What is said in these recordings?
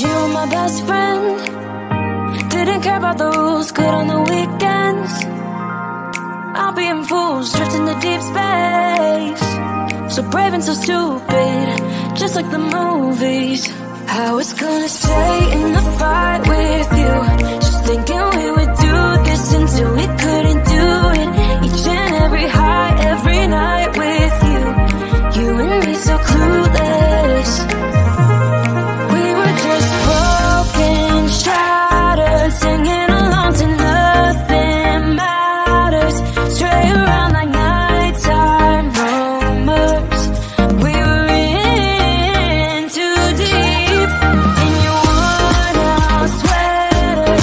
You were my best friend, didn't care about the rules, good on the weekends. I'll be in fools, drifting to deep space, so brave and so stupid, just like the movies. I was gonna stay in the fight with you, just thinking we would do this until we couldn't do it. Each and every high, every night with you, you and me so clueless. We were just broken, shattered, singing along to nothing matters, straight around like nighttime rumors. We were in too deep. Sweater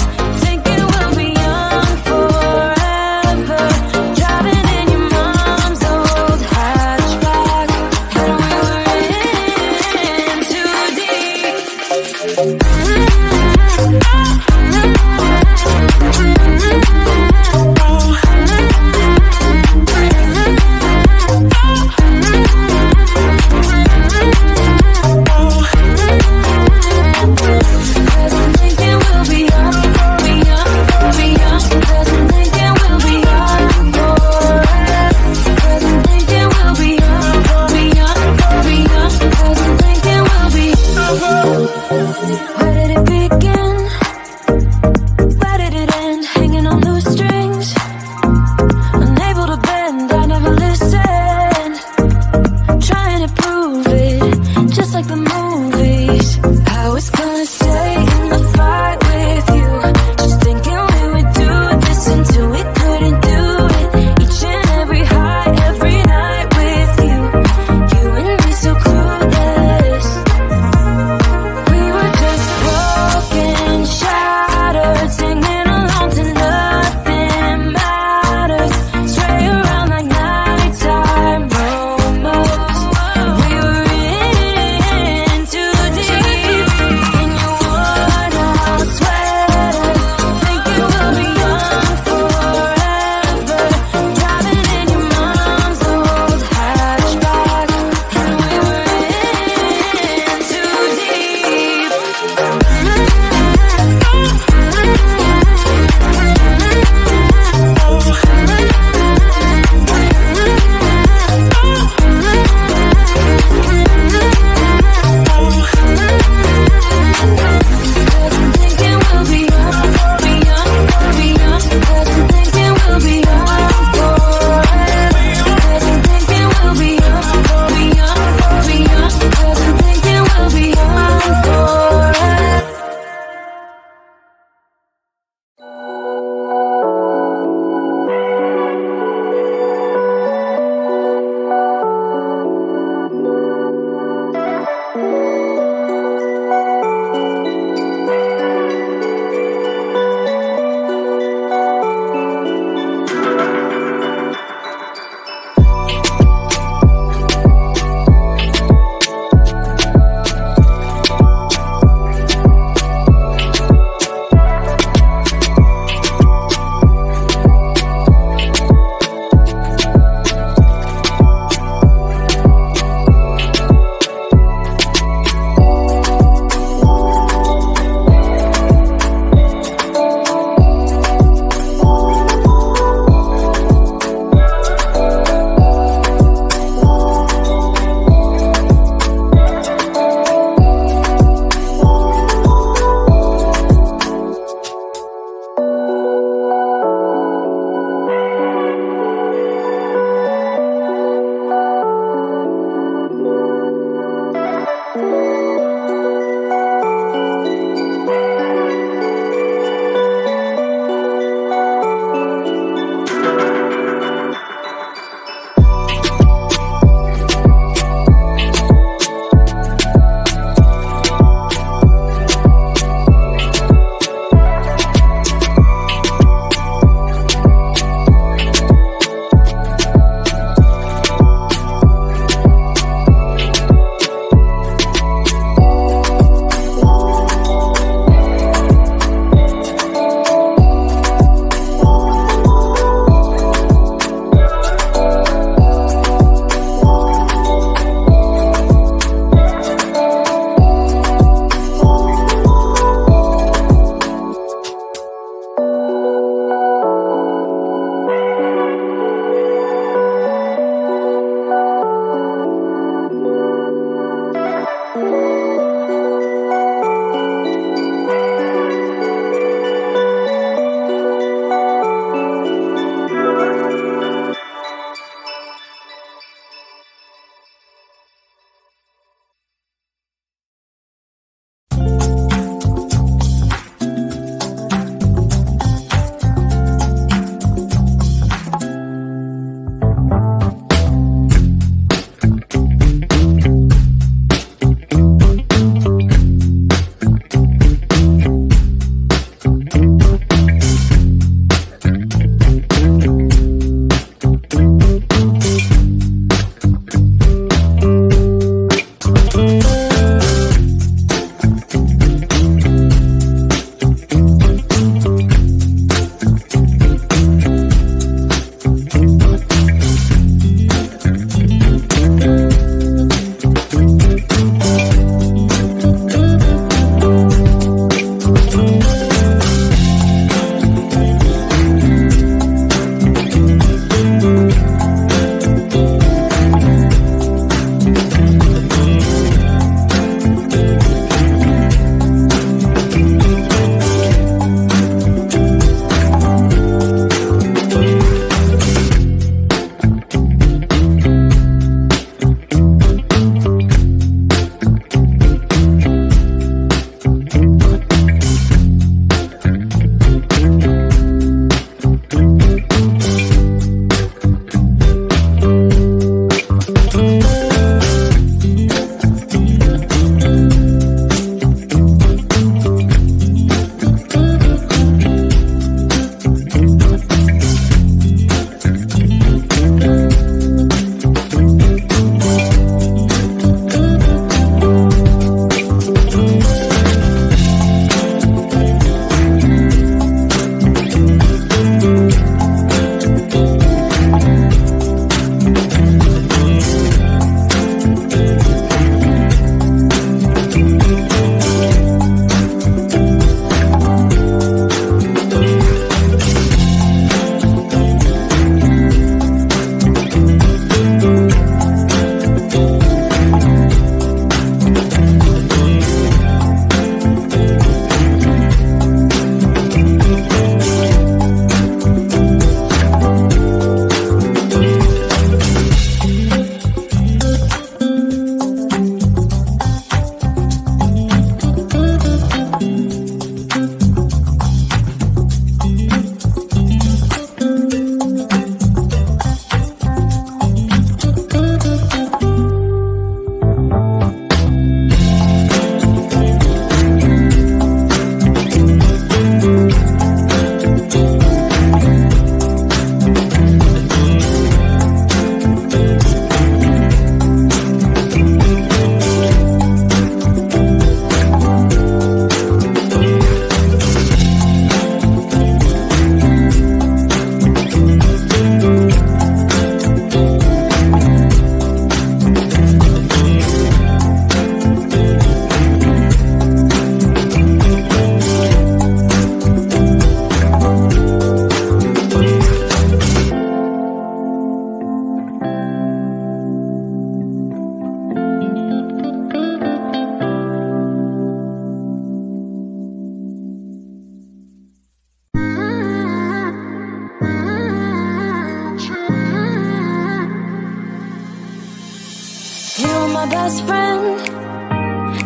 best friend.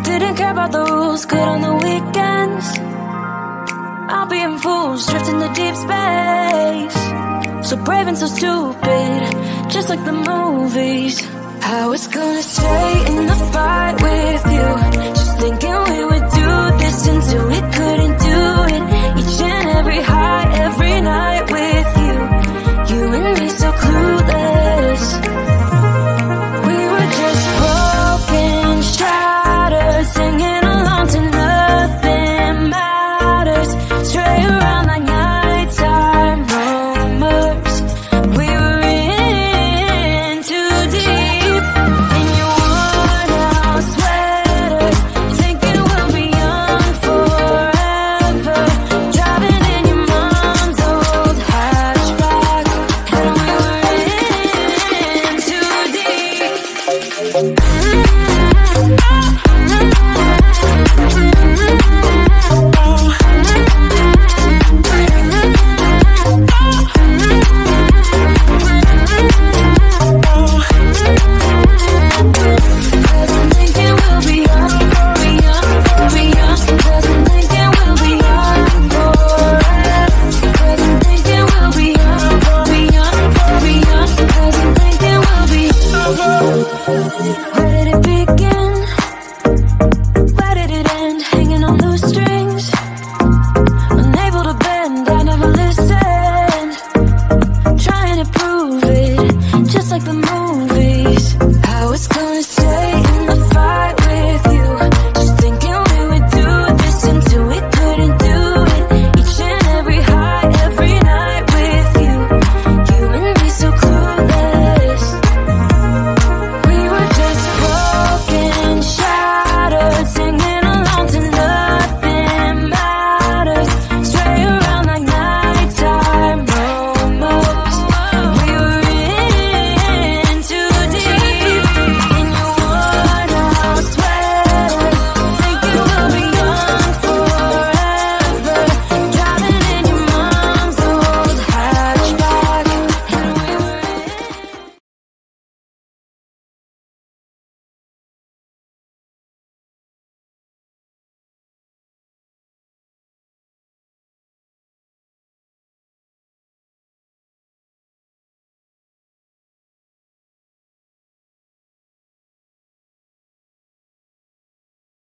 Didn't care about the rules, good on the weekends. I'll be in fools, drifting to deep space. So brave and so stupid, just like the movies. How it's gonna stay in the fight with you.